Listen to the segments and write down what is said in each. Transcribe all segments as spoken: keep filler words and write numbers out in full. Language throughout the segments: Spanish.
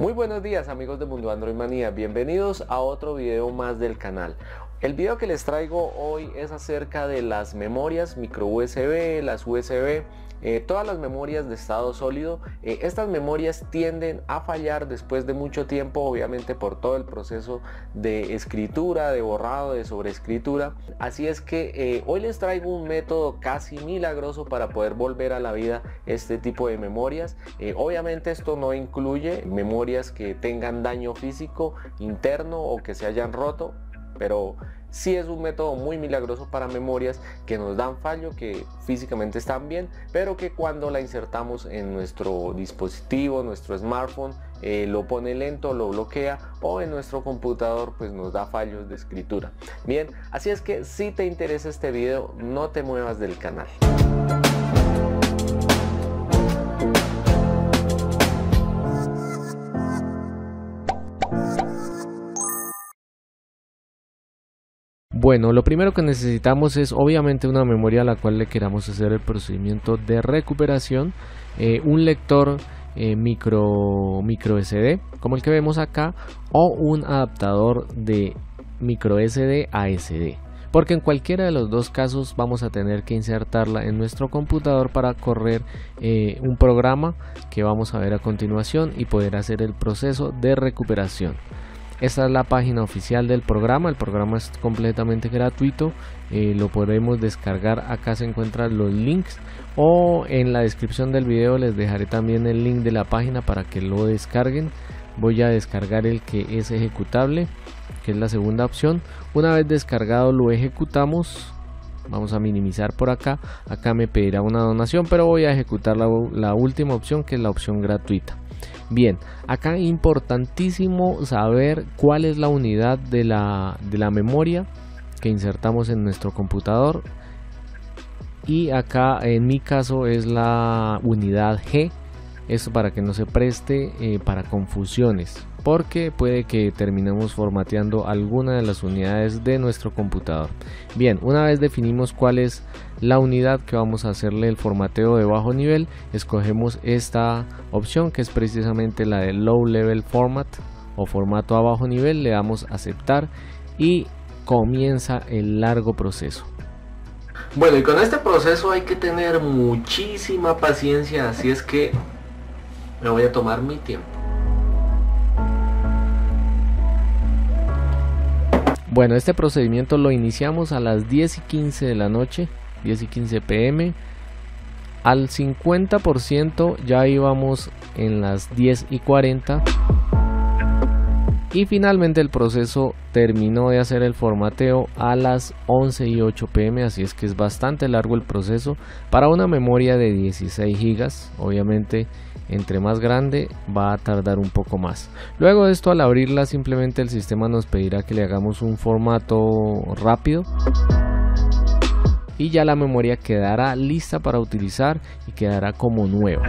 Muy buenos días amigos de Mundo Android Manía, bienvenidos a otro video más del canal. El video que les traigo hoy es acerca de las memorias micro U S B, las U S B, eh, todas las memorias de estado sólido. Eh, estas memorias tienden a fallar después de mucho tiempo, obviamente por todo el proceso de escritura, de borrado, de sobreescritura. Así es que eh, hoy les traigo un método casi milagroso para poder volver a la vida este tipo de memorias. Eh, obviamente esto no incluye memorias que tengan daño físico interno o que se hayan roto, pero sí es un método muy milagroso para memorias que nos dan fallo, que físicamente están bien, pero que cuando la insertamos en nuestro dispositivo, nuestro smartphone, eh, lo pone lento, lo bloquea, o en nuestro computador pues nos da fallos de escritura. Bien, así es que si te interesa este video, no te muevas del canal. Bueno, lo primero que necesitamos es obviamente una memoria a la cual le queramos hacer el procedimiento de recuperación, eh, un lector eh, micro, micro S D como el que vemos acá, o un adaptador de micro S D a S D, porque en cualquiera de los dos casos vamos a tener que insertarla en nuestro computador para correr eh, un programa que vamos a ver a continuación y poder hacer el proceso de recuperación. Esta es la página oficial del programa, el programa es completamente gratuito, eh, lo podemos descargar, acá se encuentran los links, o en la descripción del video les dejaré también el link de la página para que lo descarguen. Voy a descargar el que es ejecutable, que es la segunda opción. Una vez descargado lo ejecutamos, vamos a minimizar por acá, acá me pedirá una donación, pero voy a ejecutar la, la última opción, que es la opción gratuita. Bien, acá importantísimo saber cuál es la unidad de la, de la memoria que insertamos en nuestro computador, y acá en mi caso es la unidad G, esto para que no se preste eh, para confusiones, porque puede que terminemos formateando alguna de las unidades de nuestro computador. Bien, una vez definimos cuál es la unidad que vamos a hacerle el formateo de bajo nivel, escogemos esta opción que es precisamente la de low level format o formato a bajo nivel, le damos a aceptar y comienza el largo proceso. Bueno, y con este proceso hay que tener muchísima paciencia, así es que me voy a tomar mi tiempo. Bueno, este procedimiento lo iniciamos a las diez y quince de la noche, diez y quince p m Al cincuenta por ciento ya íbamos en las diez y cuarenta. Y finalmente el proceso terminó de hacer el formateo a las once y ocho p m Así es que es bastante largo el proceso para una memoria de dieciséis gigas. Obviamente, entre más grande va a tardar un poco más. Luego de esto, al abrirla, simplemente el sistema nos pedirá que le hagamos un formato rápido y ya la memoria quedará lista para utilizar y quedará como nueva.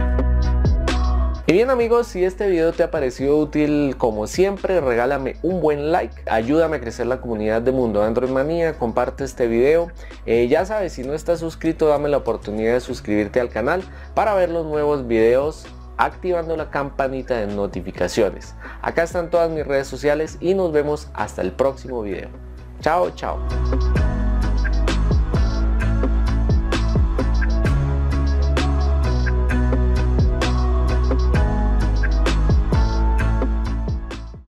Y bien amigos, si este video te ha parecido útil, como siempre regálame un buen like, ayúdame a crecer la comunidad de Mundo Android Manía, comparte este video, eh, ya sabes, si no estás suscrito dame la oportunidad de suscribirte al canal para ver los nuevos videos, activando la campanita de notificaciones. Acá están todas mis redes sociales y nos vemos hasta el próximo video. Chao, chao.